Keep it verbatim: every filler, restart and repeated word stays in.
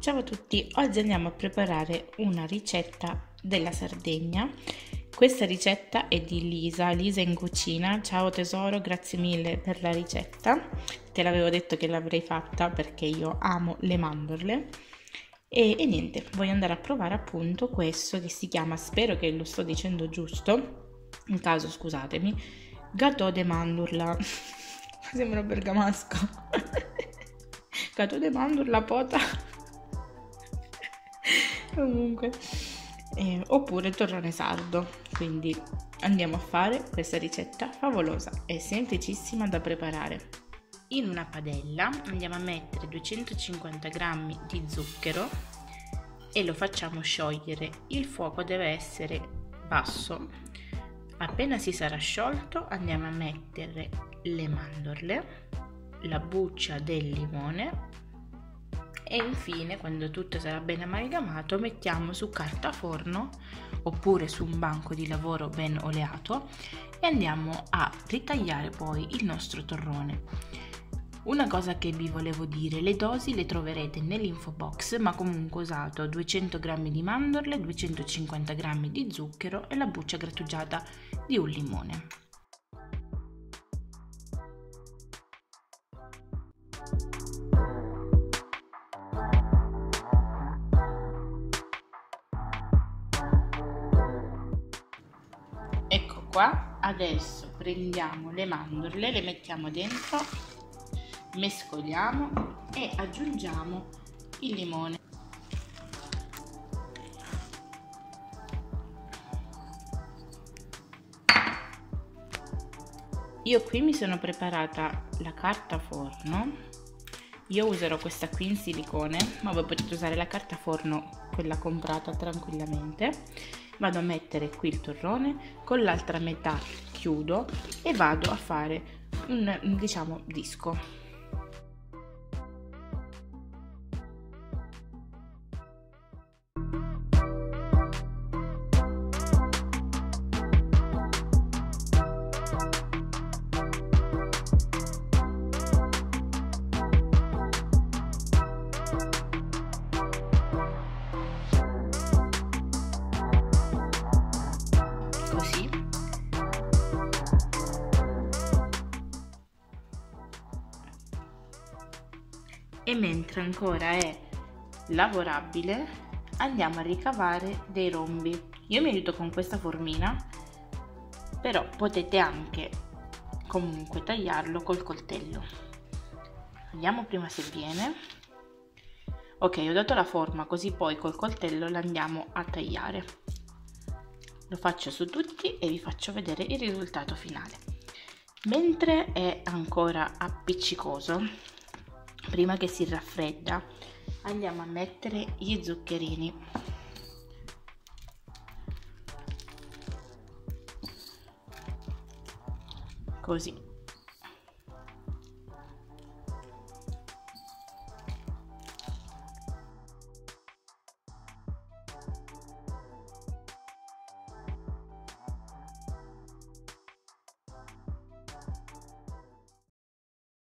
Ciao a tutti, oggi andiamo a preparare una ricetta della Sardegna. Questa ricetta è di Lisa, Lisa in cucina. Ciao tesoro, grazie mille per la ricetta. Te l'avevo detto che l'avrei fatta perché io amo le mandorle. E, e niente, voglio andare a provare appunto questo che si chiama, spero che lo sto dicendo giusto, in caso scusatemi, Gattò de mandula. Sembra bergamasco. Gattò de mandula pota. Comunque, eh, oppure torrone sardo. Quindi andiamo a fare questa ricetta favolosa e semplicissima da preparare. In una padella andiamo a mettere duecentocinquanta grammi di zucchero e lo facciamo sciogliere. Il fuoco deve essere basso. Appena si sarà sciolto andiamo a mettere le mandorle, la buccia del limone e infine, quando tutto sarà ben amalgamato, mettiamo su carta forno oppure su un banco di lavoro ben oleato e andiamo a ritagliare poi il nostro torrone. Una cosa che vi volevo dire, le dosi le troverete nell'info box, ma comunque ho usato duecento grammi di mandorle, duecentocinquanta grammi di zucchero e la buccia grattugiata di un limone. Ecco qua, adesso prendiamo le mandorle, le mettiamo dentro, mescoliamo e aggiungiamo il limone. Io qui mi sono preparata la carta forno, io userò questa qui in silicone, ma voi potete usare la carta forno, quella comprata, tranquillamente. Vado a mettere qui il torrone, con l'altra metà chiudo e vado a fare un, diciamo, disco. Così. E mentre ancora è lavorabile andiamo a ricavare dei rombi. Io mi aiuto con questa formina, però potete anche comunque tagliarlo col coltello. Vediamo prima se viene. Ok, ho dato la forma, così poi col coltello l'andiamo a tagliare. Lo faccio su tutti e vi faccio vedere il risultato finale. Mentre è ancora appiccicoso, prima che si raffredda, andiamo a mettere gli zuccherini. Così.